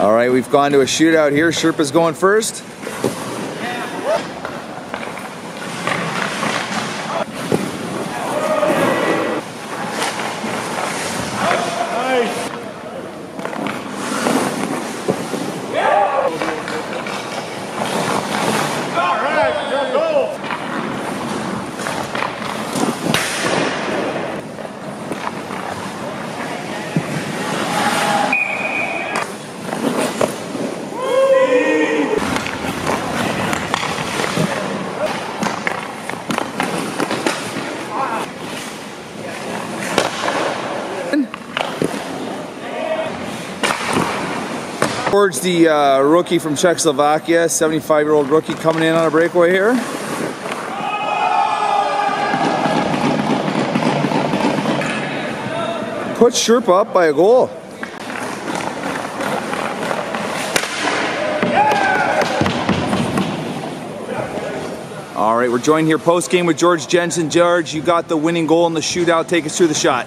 All right, we've gone to a shootout here. Sherpa's going first. Towards the rookie from Czechoslovakia, 75-year-old rookie coming in on a breakaway here. Put Sherpa up by a goal. All right, we're joined here post-game with George Jensen. George, you got the winning goal in the shootout. Take us through the shot.